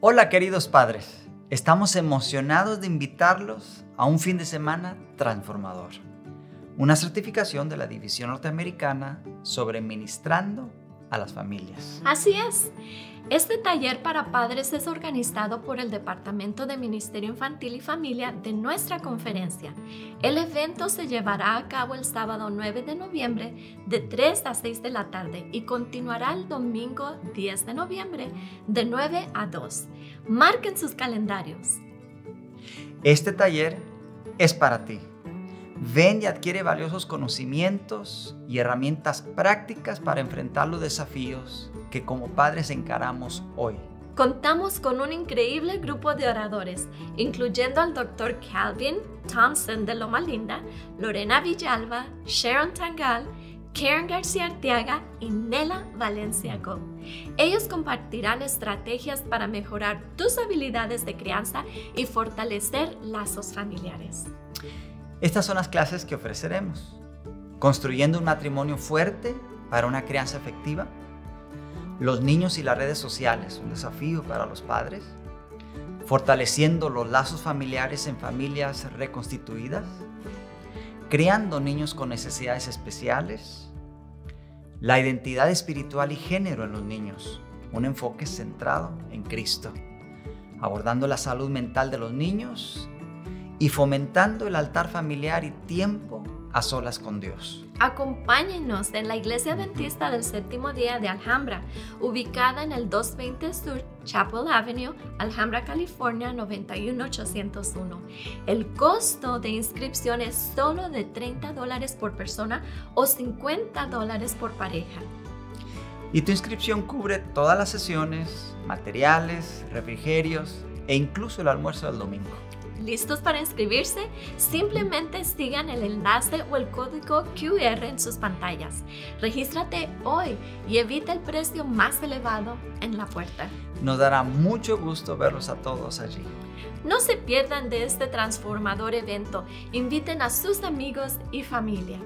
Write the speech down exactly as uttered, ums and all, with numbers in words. Hola queridos padres, estamos emocionados de invitarlos a un fin de semana transformador. Una certificación de la División Norteamericana sobre Ministrando a las Familias. Así es. Este taller para padres es organizado por el Departamento de Ministerio Infantil y Familia de nuestra conferencia. El evento se llevará a cabo el sábado nueve de noviembre de tres a seis de la tarde y continuará el domingo diez de noviembre de nueve a dos. Marquen sus calendarios. Este taller es para ti. Ven y adquiere valiosos conocimientos y herramientas prácticas para enfrentar los desafíos que como padres encaramos hoy. Contamos con un increíble grupo de oradores, incluyendo al doctor Calvin Thompson de Loma Linda, Lorena Villalba, Sharon Tangal, Karen García Arteaga y Nela Valenciago. Ellos compartirán estrategias para mejorar tus habilidades de crianza y fortalecer lazos familiares. Estas son las clases que ofreceremos. Construyendo un matrimonio fuerte para una crianza efectiva. Los niños y las redes sociales, un desafío para los padres. Fortaleciendo los lazos familiares en familias reconstituidas. Criando niños con necesidades especiales. La identidad espiritual y género en los niños, un enfoque centrado en Cristo. Abordando la salud mental de los niños y fomentando el altar familiar y tiempo a solas con Dios. Acompáñenos en la Iglesia Adventista del séptimo día de Alhambra, ubicada en el doscientos veinte Sur Chapel Avenue, Alhambra, California noventa y uno mil ochocientos uno. El costo de inscripción es solo de treinta dólares por persona o cincuenta dólares por pareja. Y tu inscripción cubre todas las sesiones, materiales, refrigerios e incluso el almuerzo del domingo. ¿Listos para inscribirse? Simplemente sigan el enlace o el código Q R en sus pantallas. Regístrate hoy y evita el precio más elevado en la puerta. Nos dará mucho gusto verlos a todos allí. No se pierdan de este transformador evento. Inviten a sus amigos y familia.